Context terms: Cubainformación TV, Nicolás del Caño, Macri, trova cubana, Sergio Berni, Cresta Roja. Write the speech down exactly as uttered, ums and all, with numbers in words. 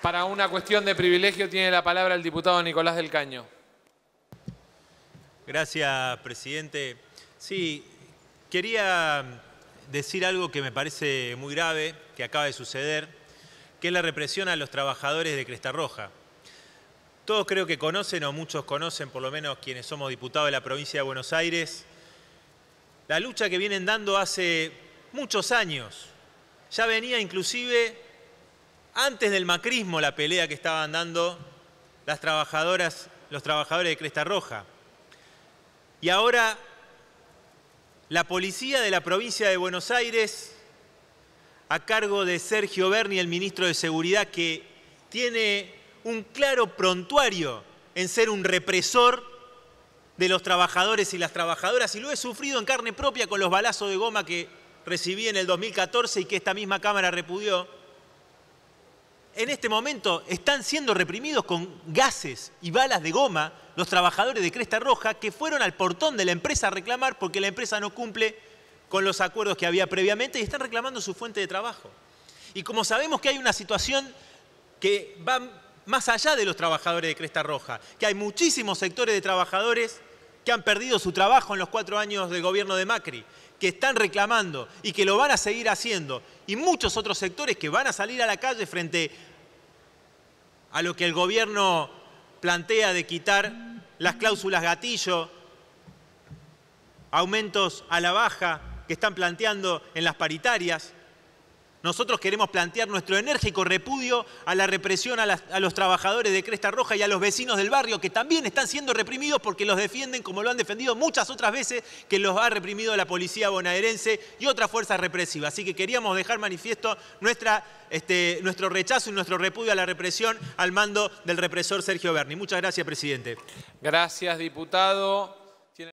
Para una cuestión de privilegio tiene la palabra el diputado Nicolás del Caño. Gracias, presidente. Sí, quería decir algo que me parece muy grave, que acaba de suceder, que es la represión a los trabajadores de Cresta Roja. Todos creo que conocen, o muchos conocen, por lo menos quienes somos diputados de la provincia de Buenos Aires, la lucha que vienen dando hace muchos años. Ya venía inclusive antes del macrismo la pelea que estaban dando las trabajadoras, los trabajadores de Cresta Roja. Y ahora la policía de la provincia de Buenos Aires, a cargo de Sergio Berni, el ministro de Seguridad, que tiene un claro prontuario en ser un represor de los trabajadores y las trabajadoras, y lo he sufrido en carne propia con los balazos de goma que recibí en el dos mil catorce y que esta misma Cámara repudió. En este momento están siendo reprimidos con gases y balas de goma los trabajadores de Cresta Roja que fueron al portón de la empresa a reclamar porque la empresa no cumple con los acuerdos que había previamente y están reclamando su fuente de trabajo. Y como sabemos que hay una situación que va más allá de los trabajadores de Cresta Roja, que hay muchísimos sectores de trabajadores que han perdido su trabajo en los cuatro años del gobierno de Macri, que están reclamando y que lo van a seguir haciendo, y muchos otros sectores que van a salir a la calle frente a lo que el gobierno plantea de quitar las cláusulas gatillo, aumentos a la baja que están planteando en las paritarias. Nosotros queremos plantear nuestro enérgico repudio a la represión a, las, a los trabajadores de Cresta Roja y a los vecinos del barrio que también están siendo reprimidos porque los defienden como lo han defendido muchas otras veces que los ha reprimido la policía bonaerense y otras fuerzas represivas. Así que queríamos dejar manifiesto nuestra, este, nuestro rechazo y nuestro repudio a la represión al mando del represor Sergio Berni. Muchas gracias, presidente. Gracias, diputado.